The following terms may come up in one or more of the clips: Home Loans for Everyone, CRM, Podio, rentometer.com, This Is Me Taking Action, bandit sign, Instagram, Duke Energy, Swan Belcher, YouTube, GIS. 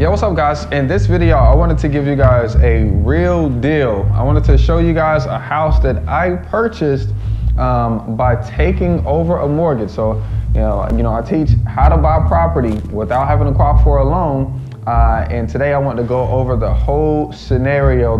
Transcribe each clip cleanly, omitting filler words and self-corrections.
Yo, what's up guys? In this video, I wanted to give you guys a real deal. I wanted to show you guys a house that I purchased by taking over a mortgage. So, you know, I teach how to buy property without having to qualify for a loan. And today I want to go over the whole scenario,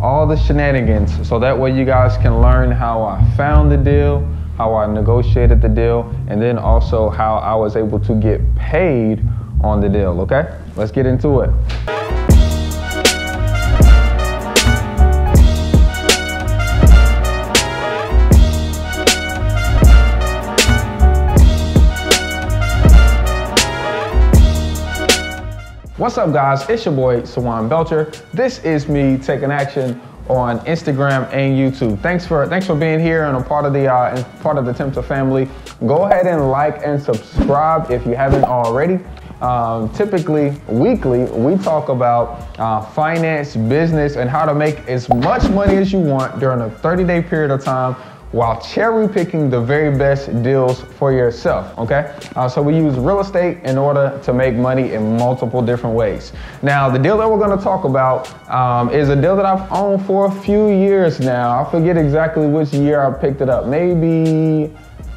all the shenanigans. So that way you guys can learn how I found the deal, how I negotiated the deal, and then also how I was able to get paid on the deal, okay? Let's get into it. What's up guys, it's your boy Swan Belcher. This is me taking action on Instagram and YouTube. Thanks for being here and a part of the Tempter family. Go ahead and like and subscribe if you haven't already. Typically, weekly, we talk about finance, business, and how to make as much money as you want during a 30-day period of time while cherry picking the very best deals for yourself, okay? So we use real estate in order to make money in multiple different ways. Now, the deal that we're gonna talk about is a deal that I've owned for a few years now. I forget exactly which year I picked it up, maybe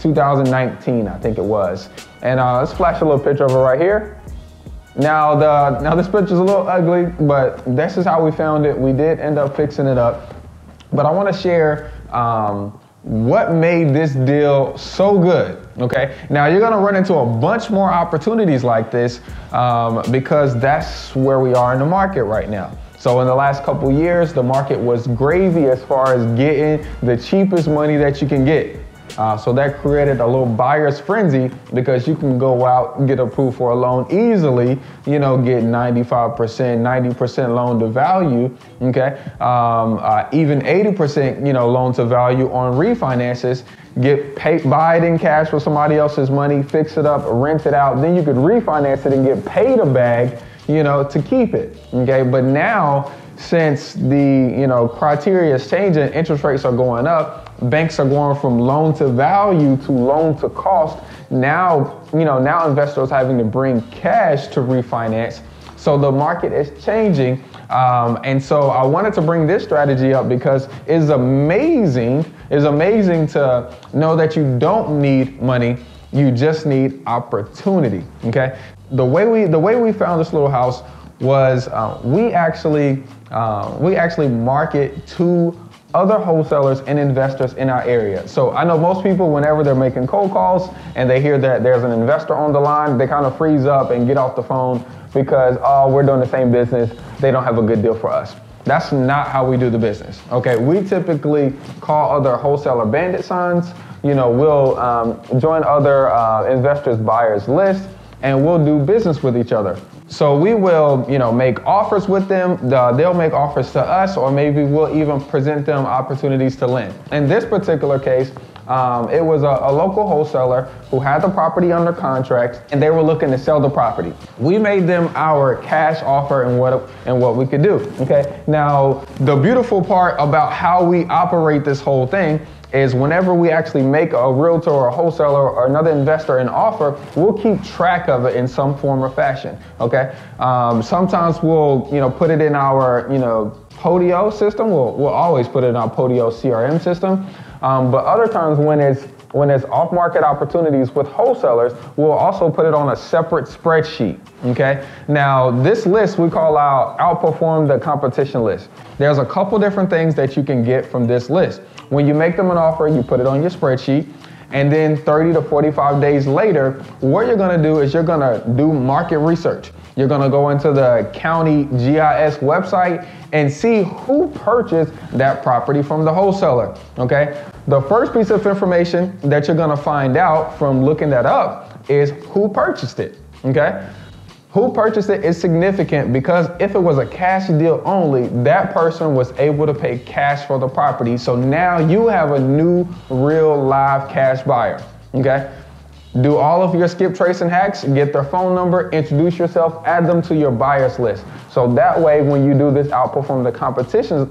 2019, I think it was. And let's flash a little picture of it right here. Now, this picture's a little ugly, but this is how we found it. We did end up fixing it up. But I wanna share what made this deal so good, okay? Now, you're gonna run into a bunch more opportunities like this because that's where we are in the market right now. So in the last couple years, the market was gravy as far as getting the cheapest money that you can get. So that created a little buyer's frenzy because you can go out and get approved for a loan easily, you know, get 95%, 90% loan to value, okay? Even 80%, you know, loan to value on refinances, get paid, buy it in cash with somebody else's money, fix it up, rent it out, then you could refinance it and get paid a bag, you know, to keep it, okay? But now, since the, you know, criteria is changing, interest rates are going up, banks are going from loan to value to loan to cost. Now, you know, now investors are having to bring cash to refinance. So the market is changing. And so I wanted to bring this strategy up because it's amazing to know that you don't need money, you just need opportunity, okay? The way we found this little house was we actually market to other wholesalers and investors in our area. So I know most people, whenever they're making cold calls and they hear that there's an investor on the line, they kind of freeze up and get off the phone because, oh, we're doing the same business, they don't have a good deal for us. That's not how we do the business, okay? We typically call other wholesaler bandit signs, you know, we'll join other investors' buyers list, and we'll do business with each other. So we will, you know, make offers with them, they'll make offers to us, or maybe we'll even present them opportunities to lend. In this particular case, it was a local wholesaler who had the property under contract and they were looking to sell the property. We made them our cash offer and what we could do, okay? Now, the beautiful part about how we operate this whole thing is whenever we actually make a realtor or a wholesaler or another investor an offer, we'll keep track of it in some form or fashion, okay? Sometimes we'll, you know, put it in our, you know, Podio system. We'll always put it in our Podio CRM system. But other times when it's off-market opportunities with wholesalers, we'll also put it on a separate spreadsheet, okay? Now, this list we call our Outperform the Competition list. There's a couple different things that you can get from this list. When you make them an offer, you put it on your spreadsheet, and then 30 to 45 days later, what you're gonna do is you're gonna do market research. You're gonna go into the county GIS website and see who purchased that property from the wholesaler, okay? The first piece of information that you're gonna find out from looking that up is who purchased it, okay? Who purchased it is significant because if it was a cash deal only, that person was able to pay cash for the property. So now you have a new, real, live cash buyer, okay? Do all of your skip, trace, and hacks, get their phone number, introduce yourself, add them to your buyers list. So that way, when you do this Outperform the Competition's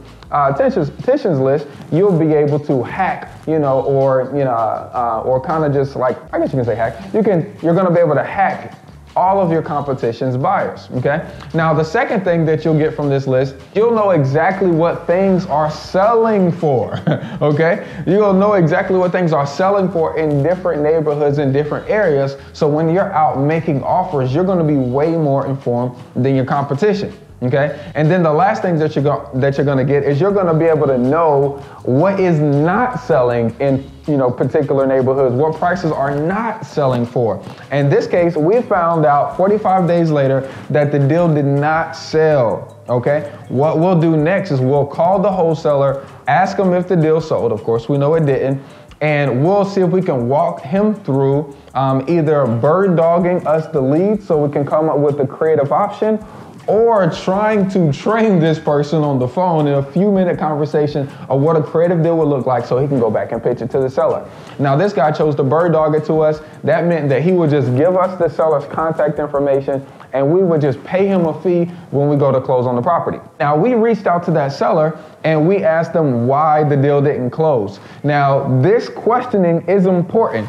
list, you'll be able to hack, you know, or kind of just like, I guess you can say hack. You're gonna be able to hack all of your competition's buyers, okay? Now, the second thing that you'll get from this list, you'll know exactly what things are selling for, okay? You'll know exactly what things are selling for in different neighborhoods and different areas, so when you're out making offers, you're gonna be way more informed than your competition, okay? And then the last thing that you're gonna get is you're gonna be able to know what is not selling in particular neighborhoods, what prices are not selling for. In this case, we found out 45 days later that the deal did not sell, okay? What we'll do next is we'll call the wholesaler, ask him if the deal sold. Of course, we know it didn't. And we'll see if we can walk him through either bird dogging us the lead so we can come up with a creative option, or trying to train this person on the phone in a few-minute conversation of what a creative deal would look like so he can go back and pitch it to the seller. Now, this guy chose to bird dog it to us. That meant that he would just give us the seller's contact information and we would just pay him a fee when we go to close on the property. Now, we reached out to that seller and we asked them why the deal didn't close. Now, this questioning is important.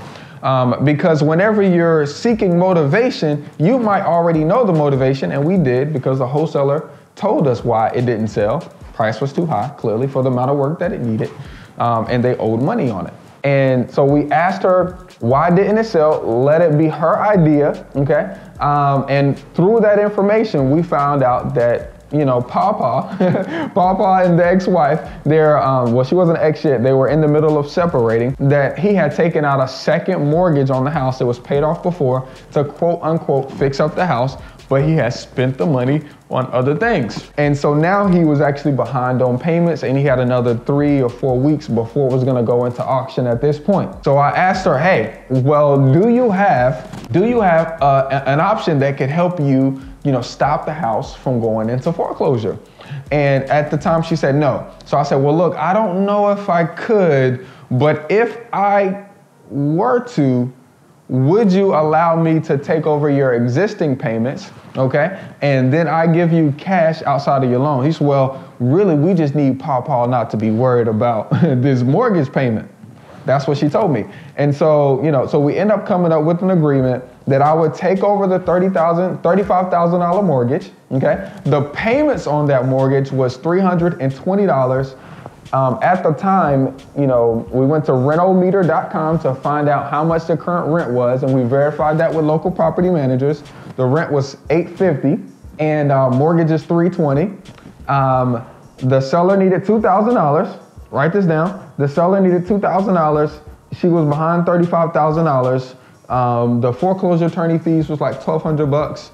Because whenever you're seeking motivation, you might already know the motivation, and we did because the wholesaler told us why it didn't sell. Price was too high, clearly, for the amount of work that it needed, and they owed money on it. And so we asked her, why didn't it sell? Let it be her idea, okay? And through that information, we found out that Papa and the ex-wife, well, she wasn't an ex yet, they were in the middle of separating, that he had taken out a second mortgage on the house that was paid off before to quote unquote fix up the house, but he had spent the money on other things. And so now he was actually behind on payments and he had another 3 or 4 weeks before it was gonna go into auction at this point. So I asked her, hey, well, do you have an option that could help you stop the house from going into foreclosure? And at the time she said no. So I said, well, look, I don't know if I could, but if I were to, would you allow me to take over your existing payments, okay? And then I give you cash outside of your loan. He said, well, really, we just need Pawpaw not to be worried about this mortgage payment. That's what she told me. And so, so we end up coming up with an agreement that I would take over the $35,000 mortgage, okay? The payments on that mortgage was $320. At the time, we went to rentometer.com to find out how much the current rent was, and we verified that with local property managers. The rent was $850 and mortgage is $320. The seller needed $2,000. Write this down. The seller needed $2,000. She was behind $35,000. The foreclosure attorney fees was like $1,200,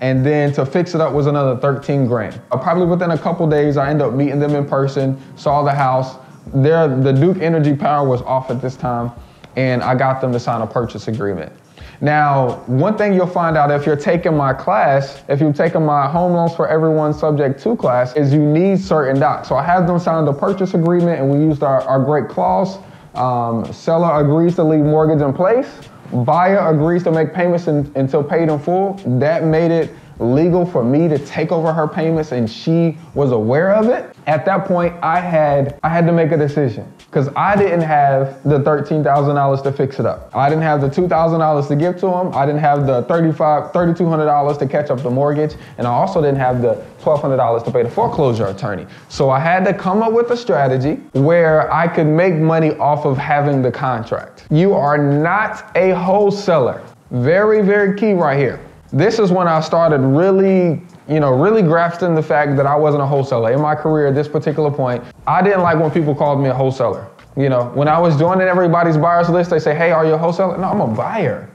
and then to fix it up was another $13,000. Probably within a couple days, I ended up meeting them in person, saw the house. The Duke Energy power was off at this time, and I got them to sign a purchase agreement. Now, one thing you'll find out if you're taking my class, if you've taken my Home Loans for Everyone Subject 2 class, is you need certain docs. So I had them sign the purchase agreement, and we used our great clause. Seller agrees to leave mortgage in place. Buyer agrees to make payments until paid in full. That made it legal for me to take over her payments, and she was aware of it. At that point, I had to make a decision because I didn't have the $13,000 to fix it up. I didn't have the $2,000 to give to him. I didn't have the $3,200 to catch up the mortgage, and I also didn't have the $1,200 to pay the foreclosure attorney. So I had to come up with a strategy where I could make money off of having the contract. You are not a wholesaler. Very, very key right here. This is when I started really grasping the fact that I wasn't a wholesaler. In my career at this particular point, I didn't like when people called me a wholesaler. When I was joining everybody's buyers list, they say, hey, are you a wholesaler? No, I'm a buyer.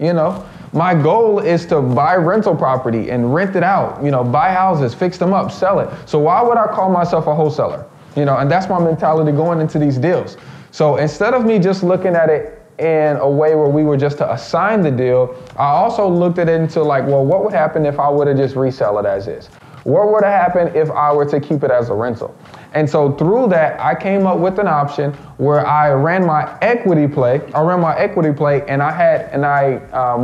My goal is to buy rental property and rent it out, buy houses, fix them up, sell it. So why would I call myself a wholesaler? And that's my mentality going into these deals. So instead of me just looking at it in a way where we were just to assign the deal, I also looked at it into like, well, what would happen if I were to just resell it as is? What would have happened if I were to keep it as a rental? And so through that, I came up with an option where I ran my equity play. And I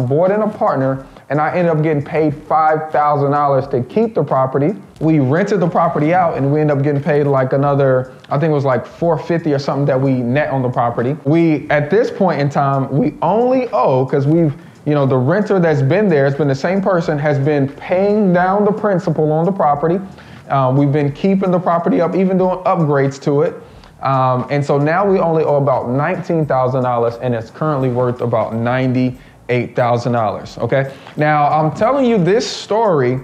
brought in a partner, and I ended up getting paid $5,000 to keep the property. We rented the property out, and we ended up getting paid like another, I think it was like $450 or something that we net on the property. At this point in time, we only owe, because we've You know, the renter that's been there, it's been the same person, has been paying down the principal on the property. We've been keeping the property up, even doing upgrades to it. And so now we only owe about $19,000, and it's currently worth about $98,000, okay? Now, I'm telling you this story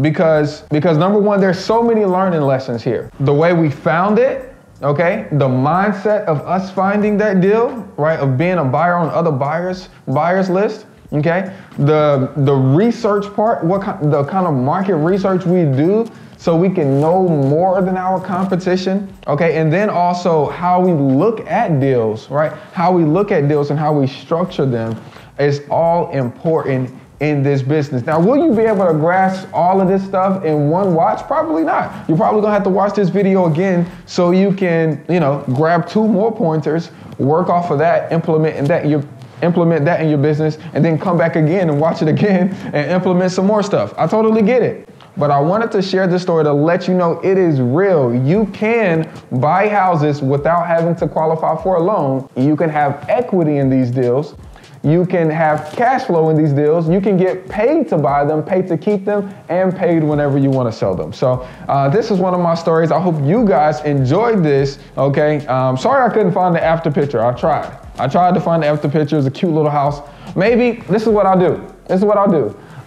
because number one, there's so many learning lessons here. The way we found it, okay? The mindset of us finding that deal, right? Of being a buyer on other buyers list, okay? The research part, the kind of market research we do so we can know more than our competition, okay? And then also how we look at deals, right? How we look at deals and how we structure them is all important in this business. Now, will you be able to grasp all of this stuff in one watch? Probably not. You're probably gonna have to watch this video again so you can, you know, grab two more pointers, work off of that, implement that in your business, and then come back again and watch it again and implement some more stuff. I totally get it. But I wanted to share this story to let you know it is real. You can buy houses without having to qualify for a loan. You can have equity in these deals. You can have cash flow in these deals. You can get paid to buy them, paid to keep them, and paid whenever you want to sell them. So this is one of my stories. I hope you guys enjoyed this, okay? Sorry I couldn't find the after picture. I tried to find the after picture. It's a cute little house. Maybe this is what I'll do.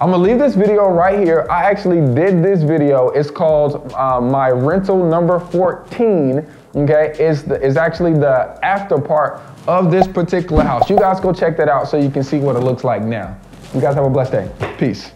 I'm gonna leave this video right here. I actually did this video. It's called My Rental Number 14, okay? It's actually the after part of this particular house. You guys go check that out so you can see what it looks like now. You guys have a blessed day. Peace.